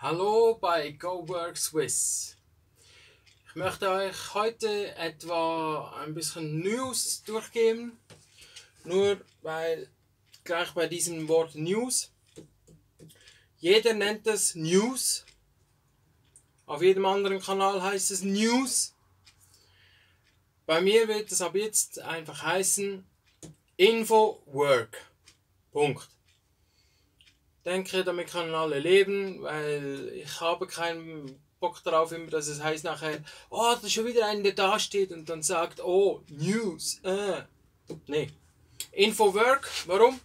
Hallo bei GoWork Swiss. Ich möchte euch heute etwa ein bisschen News durchgeben, nur weil gleich bei diesem Wort News, jeder nennt es News, auf jedem anderen Kanal heißt es News, bei mir wird es ab jetzt einfach heißen InfoWork. Punkt. Denke, damit können alle leben, weil ich habe keinen Bock darauf, immer, dass es heißt nachher, oh, da ist schon wieder einer, der da steht und dann sagt, oh, News, nee. InfoWork, warum?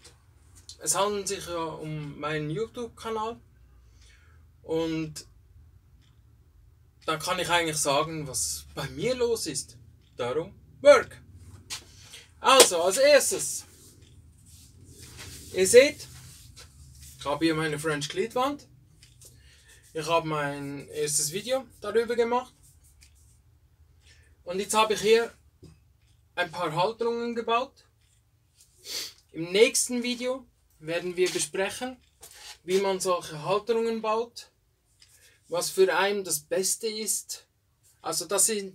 Es handelt sich ja um meinen YouTube-Kanal und da kann ich eigentlich sagen, was bei mir los ist. Darum Work. Also, als erstes, ihr seht, ich habe hier meine French cleat Wand. Ich habe mein erstes Video darüber gemacht. Und jetzt habe ich hier ein paar Halterungen gebaut. Im nächsten Video werden wir besprechen, wie man solche Halterungen baut, was für einen das Beste ist. Also das ist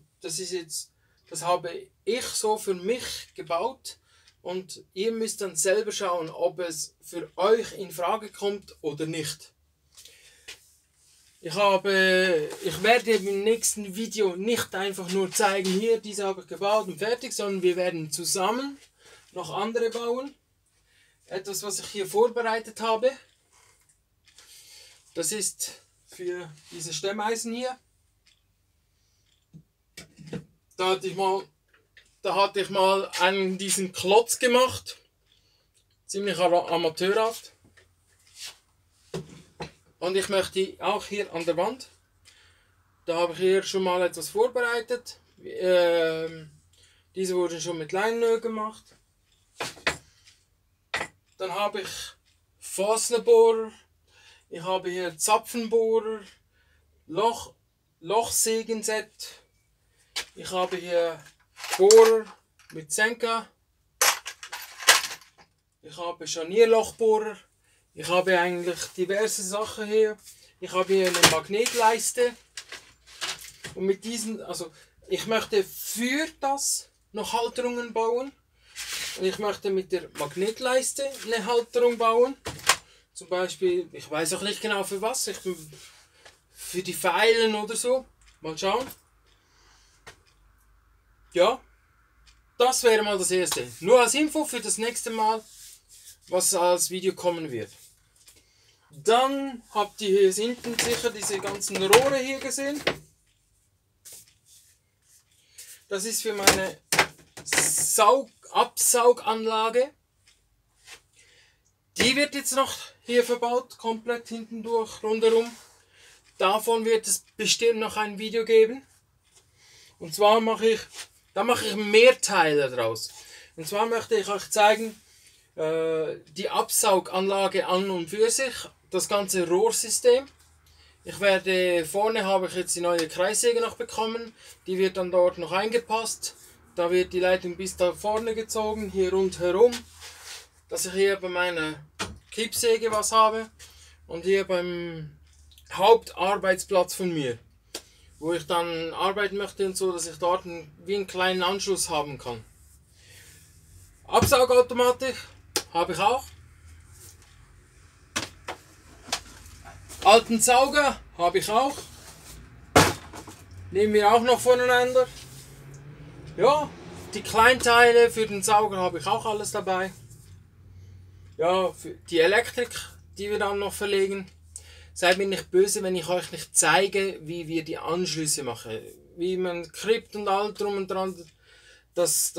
jetzt, das habe ich so für mich gebaut. Und ihr müsst dann selber schauen, ob es für euch in Frage kommt oder nicht. Ich werde im nächsten Video nicht einfach nur zeigen, hier, diese habe ich gebaut und fertig, sondern wir werden zusammen noch andere bauen. Etwas, was ich hier vorbereitet habe, das ist für diese Stemmeisen hier. Da hatte ich mal einen diesen Klotz gemacht, ziemlich amateurhaft. Und ich möchte auch hier an der Wand, da habe ich hier schon mal etwas vorbereitet. Diese wurden schon mit Leinöl gemacht. Dann habe ich Fossenbohrer, ich habe hier Zapfenbohrer, Lochsägenset, ich habe hier Bohrer mit Senka, ich habe Scharnierlochbohrer, ich habe eigentlich diverse Sachen hier, ich habe hier eine Magnetleiste und mit diesen, also ich möchte für das noch Halterungen bauen und ich möchte mit der Magnetleiste eine Halterung bauen, zum Beispiel, ich weiß auch nicht genau für was, ich bin für die Feilen oder so, mal schauen. Ja, das wäre mal das erste. Nur als Info für das nächste Mal, was als Video kommen wird. Dann habt ihr hier hinten sicher diese ganzen Rohre hier gesehen. Das ist für meine Absauganlage. Die wird jetzt noch hier verbaut, komplett hinten durch, rundherum. Davon wird es bestimmt noch ein Video geben. Und zwar mache ich mehr Teile daraus. Und zwar möchte ich euch zeigen, die Absauganlage an und für sich, das ganze Rohrsystem. Ich werde, vorne habe ich jetzt die neue Kreissäge noch bekommen, die wird dann dort noch eingepasst. Da wird die Leitung bis da vorne gezogen, hier rundherum, dass ich hier bei meiner Kippsäge was habe und hier beim Hauptarbeitsplatz von mir, wo ich dann arbeiten möchte und so, dass ich dort wie einen kleinen Anschluss haben kann. Absaugautomatik habe ich auch. Alten Sauger habe ich auch. Nehmen wir auch noch voneinander. Ja, die Kleinteile für den Sauger habe ich auch alles dabei. Ja, für die Elektrik, die wir dann noch verlegen. Seid mir nicht böse, wenn ich euch nicht zeige, wie wir die Anschlüsse machen. Wie man Krypt und all drum und dran, das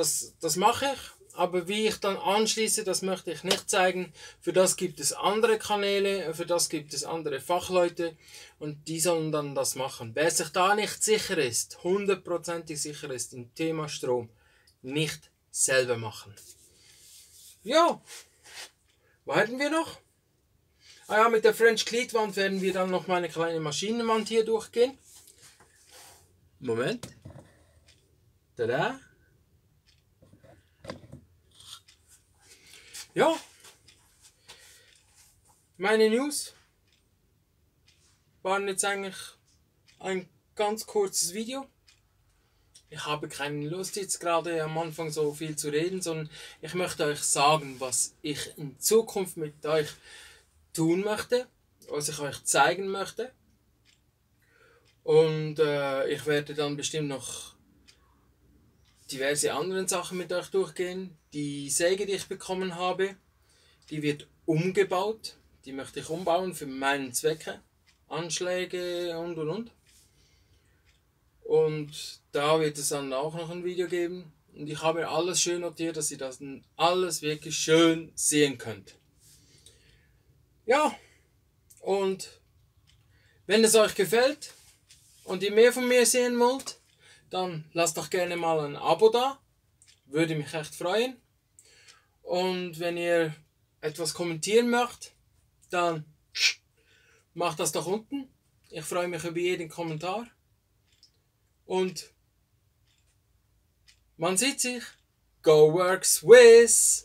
mache ich. aber wie ich dann anschließe, das möchte ich nicht zeigen. Für das gibt es andere Kanäle, für das gibt es andere Fachleute und die sollen dann das machen. Wer sich da nicht sicher ist, hundertprozentig sicher ist im Thema Strom, nicht selber machen. Ja, was hätten wir noch? Ah ja, mit der French Cleat Wand werden wir dann noch meine kleine Maschinenwand hier durchgehen. Moment. Tada. Ja, meine News waren jetzt eigentlich ein ganz kurzes Video. Ich habe keine Lust jetzt gerade am Anfang so viel zu reden, sondern ich möchte euch sagen, was ich in Zukunft mit euch tun möchte, was ich euch zeigen möchte. Und ich werde dann bestimmt noch diverse andere Sachen mit euch durchgehen. Die Säge, die ich bekommen habe, die wird umgebaut. Die möchte ich umbauen für meine Zwecke. Anschläge und. Und da wird es dann auch noch ein Video geben. Und ich habe alles schön notiert, dass ihr das alles wirklich schön sehen könnt. Ja, und wenn es euch gefällt und ihr mehr von mir sehen wollt, dann lasst doch gerne mal ein Abo da, würde mich echt freuen. Und wenn ihr etwas kommentieren möchtet, dann macht das doch unten. Ich freue mich über jeden Kommentar. Und man sieht sich. GoWork Swiss!